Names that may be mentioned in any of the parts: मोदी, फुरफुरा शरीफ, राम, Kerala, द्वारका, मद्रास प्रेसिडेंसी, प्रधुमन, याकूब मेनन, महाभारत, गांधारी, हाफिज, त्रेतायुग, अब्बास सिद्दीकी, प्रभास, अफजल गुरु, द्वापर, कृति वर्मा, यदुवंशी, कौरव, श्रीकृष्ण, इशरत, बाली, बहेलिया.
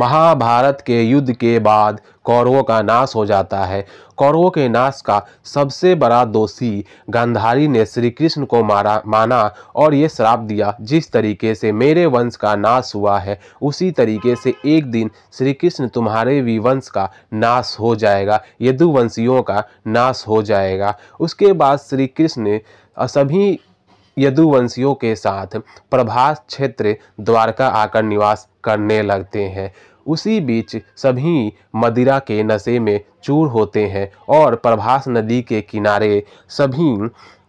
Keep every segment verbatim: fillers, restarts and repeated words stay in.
महाभारत के युद्ध के बाद कौरवों का नाश हो जाता है। कौरवों के नाश का सबसे बड़ा दोषी गांधारी ने श्री कृष्ण को मारा माना और ये श्राप दिया, जिस तरीके से मेरे वंश का नाश हुआ है उसी तरीके से एक दिन श्री कृष्ण तुम्हारे भी वंश का नाश हो जाएगा, यदुवंशियों का नाश हो जाएगा। उसके बाद श्री कृष्ण ने सभी यदुवंशियों के साथ प्रभास क्षेत्र द्वारका आकर निवास करने लगते हैं। उसी बीच सभी मदिरा के नशे में चूर होते हैं और प्रभास नदी के किनारे सभी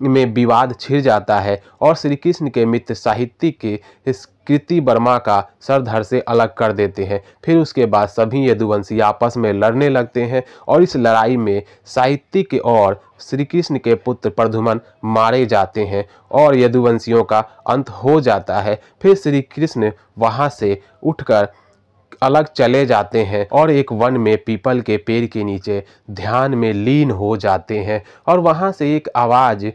में विवाद छिड़ जाता है और श्री कृष्ण के मित्र साहित्यिक के इस कृति वर्मा का सर धड़ से अलग कर देते हैं। फिर उसके बाद सभी यदुवंशी आपस में लड़ने लगते हैं और इस लड़ाई में साहित्यिक और श्री कृष्ण के पुत्र प्रधुमन मारे जाते हैं और यदुवंशियों का अंत हो जाता है। फिर श्री कृष्ण वहाँ से उठकर अलग चले जाते हैं और एक वन में पीपल के पेड़ के नीचे ध्यान में लीन हो जाते हैं और वहाँ से एक आवाज़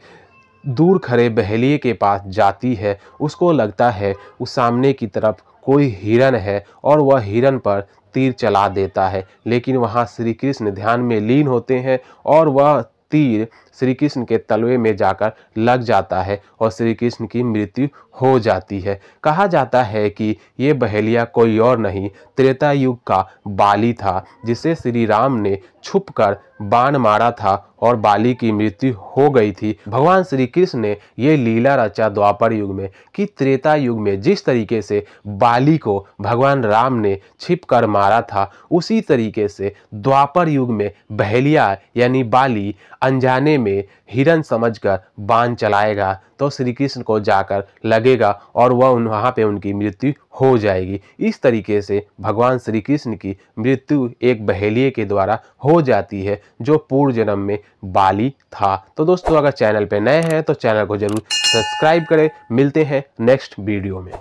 दूर खड़े बहेलिया के पास जाती है। उसको लगता है उस सामने की तरफ कोई हिरण है और वह हिरण पर तीर चला देता है, लेकिन वहाँ श्री कृष्ण ध्यान में लीन होते हैं और वह तीर श्री कृष्ण के तलवे में जाकर लग जाता है और श्री कृष्ण की मृत्यु हो जाती है। कहा जाता है कि ये बहेलिया कोई और नहीं त्रेतायुग का बाली था, जिसे श्री राम ने छुपकर बाण मारा था और बाली की मृत्यु हो गई थी। भगवान श्री कृष्ण ने ये लीला रचा द्वापर युग में कि त्रेता युग में जिस तरीके से बाली को भगवान राम ने छिपकर मारा था, उसी तरीके से द्वापर युग में बहेलिया यानी बाली अनजाने में हिरण समझकर बाण चलाएगा तो श्री कृष्ण को जाकर लगेगा और वह उन वहाँ पे उनकी मृत्यु हो जाएगी। इस तरीके से भगवान श्री कृष्ण की मृत्यु एक बहेलिया के द्वारा हो जाती है, जो पूर्व जन्म में बाली था। तो दोस्तों, अगर चैनल पे नए हैं तो चैनल को जरूर सब्सक्राइब करें। मिलते हैं नेक्स्ट वीडियो में।